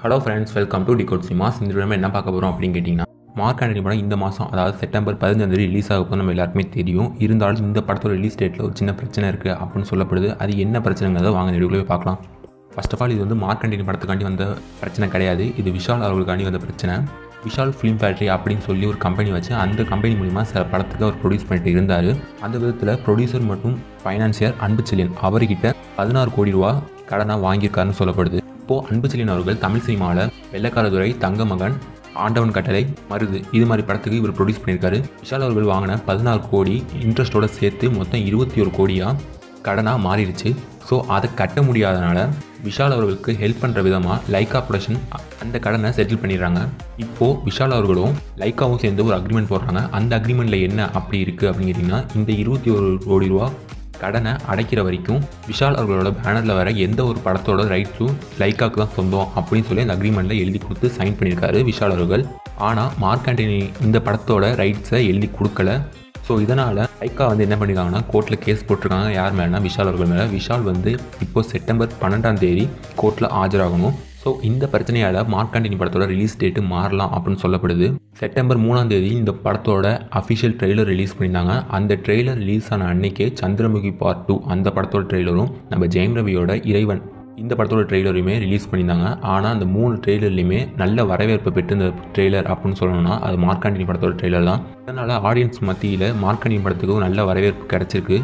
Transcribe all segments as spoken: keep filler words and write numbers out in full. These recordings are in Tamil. Hello friends, welcome to Decode Cinema. இந்த வீடியோவில் நம்ம என்ன பார்க்க போகிறோம் அப்படின்னு கேட்டிங்கன்னா, மார்க் ஆண்டனி படம் இந்த மாதம், அதாவது செப்டம்பர் பதினஞ்சாம் தேதி ரிலீஸ் ஆக போது நம்ம எல்லாருக்குமே தெரியும். இருந்தாலும் இந்த படத்தோட ரிலீஸ் டேட்டில் ஒரு சின்ன பிரச்சனை இருக்குது அப்படின்னு சொல்லப்படுது. அது என்ன பிரச்சனைங்கிறத வாங்க நெடுக்குள்ளே பார்க்கலாம். ஃபர்ஸ்ட் ஆஃப் ஆல், இது வந்து மார்க் ஆண்டனி படத்துக்காண்டி வந்த பிரச்சனை கிடையாது. இது விஷால் அவர்களுக்காண்டி வந்த பிரச்சனை. விஷால் ஃபிலிம் ஃபேக்ட்ரி அப்படின்னு சொல்லி ஒரு கம்பெனி வச்சு, அந்த கம்பெனி மூலிமா சில படத்துக்கு அவர் ப்ரொடியூஸ் பண்ணிட்டு இருந்தார். அந்த விதத்தில் ப்ரொடியூசர் மற்றும் ஃபைனான்சியர் அன்புச்செழியன் அவர்கிட்ட பதினாறு கோடி ரூபா கடனாக வாங்கியிருக்காருன்னு சொல்லப்படுது. இப்போது அன்புச்செழியன் அவர்கள் தமிழ் சினிமாவில் வெள்ளக்காரதுரை, தங்க மகன், ஆண்டவன் கட்டளை, மருது இது மாதிரி படத்துக்கு இவர் ப்ரொடியூஸ் பண்ணியிருக்காரு. விஷால் அவர்கள் வாங்கின பதினாறு கோடி இன்ட்ரெஸ்ட்டோடு சேர்த்து மொத்தம் இருபத்தி ஒரு கோடியாக கடனாக மாறிடுச்சு. ஸோ அதை கட்ட முடியாதனால விஷால் அவர்களுக்கு ஹெல்ப் பண்ணுற விதமாக லைக்கா ப்ரொடக்ஷன் அந்த கடனை செட்டில் பண்ணிடுறாங்க. இப்போது விஷால் அவர்களும் லைக்காவும் சேர்ந்து ஒரு அக்ரிமெண்ட் போடுறாங்க. அந்த அக்ரிமெண்ட்டில் என்ன அப்படி இருக்குது அப்படின்னு கேட்டிங்கன்னா, இந்த இருபத்தி ஒரு கோடி ரூபா கடனை அடைக்கிற வரைக்கும் விஷால் அவர்களோட பேனரில் வர எந்த ஒரு படத்தோட ரைட்ஸும் லைக்காவுக்கு தான் சொந்தம் அப்படின்னு சொல்லி அந்த அக்ரிமெண்ட்டில் எழுதி கொடுத்து சைன் பண்ணியிருக்காரு விஷால் அவர்கள். ஆனால் மார்க் ஆண்டனி இந்த படத்தோட ரைட்ஸை எழுதி கொடுக்கல. ஸோ இதனால் லைக்கா வந்து என்ன பண்ணியிருக்காங்கன்னா, கோர்ட்டில் கேஸ் போட்டிருக்காங்க. யார் மேலேனா, விஷால் அவர்கள் மேலே. விஷால் வந்து இப்போது செப்டம்பர் பன்னெண்டாம் தேதி கோர்ட்டில் ஆஜராகணும். ஸோ இந்த பிரச்சனையால் மார்க் ஆண்டனி படத்தோட ரிலீஸ் டேட்டு மாறலாம் அப்படின்னு சொல்லப்படுது. செப்டம்பர் மூணாம் தேதி இந்த படத்தோட அஃபிஷியல் ட்ரெய்லர் ரிலீஸ் பண்ணியிருந்தாங்க. அந்த ட்ரெய்லர் ரிலீஸ் ஆன அன்னைக்கே சந்திரமுகி பார்ட் டூ அந்த படத்தோட ட்ரெய்லரும், நம்ம ஜெயம் ரவியோட இறைவன் இந்த படத்தோட ட்ரெய்லருமே ரிலீஸ் பண்ணியிருந்தாங்க. ஆனால் அந்த மூணு ட்ரெய்லர்லையுமே நல்ல வரவேற்பை பெற்று இந்த ட்ரெய்லர் அப்படின்னு சொல்லணும்னா அது மார்க் ஆண்டனி படத்தோட ட்ரெய்லர் தான். அதனால் ஆடியன்ஸ் மத்தியில் மார்க் ஆண்டனி படத்துக்கும் நல்ல வரவேற்பு கிடச்சிருக்கு.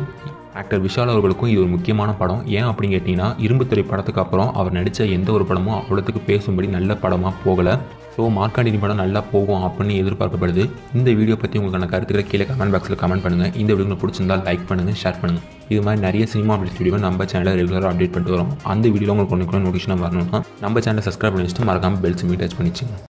ஆக்டர் விஷால் அவர்களுக்கும் இது ஒரு முக்கியமான படம். ஏன் அப்படின்னு கேட்டிங்கன்னா, இரும்புத்துறை படத்துக்கு அப்புறம் அவர் நடித்த எந்த ஒரு படமும் அவ்வளோத்துக்கு பேசும்படி நல்ல படமாக போகலை. ஸோ மார்க் ஆண்டனி படம் நல்லா போகும் அப்படின்னு எதிர்பார்க்கப்படுது. இந்த வீடியோ பற்றி உங்களுக்கான கருத்துக்களை கீழே கமெண்ட் பாக்ஸில் கமெண்ட் பண்ணுங்கள். இந்த வீடியோ உங்களுக்கு பிடிச்சிருந்தால் லைக் பண்ணுங்கள், ஷேர் பண்ணுங்கள். இது மாதிரி நிறைய சினிமா அப்டேட் வீடியோ நம்ம சேனலில் ரெகுலராக அப்டேட் பண்ணிட்டு வரோம். அந்த வீடியோ உங்களுக்கு ஒன்று கூட நோட்டிஃபிகேஷன் வரணும்னா நம்ம சேனலை சப்ஸ்கிரைப் பண்ணி வச்சுட்டு மறக்காமல் பெல் சிம்பல் டச் பண்ணிச்சுங்க.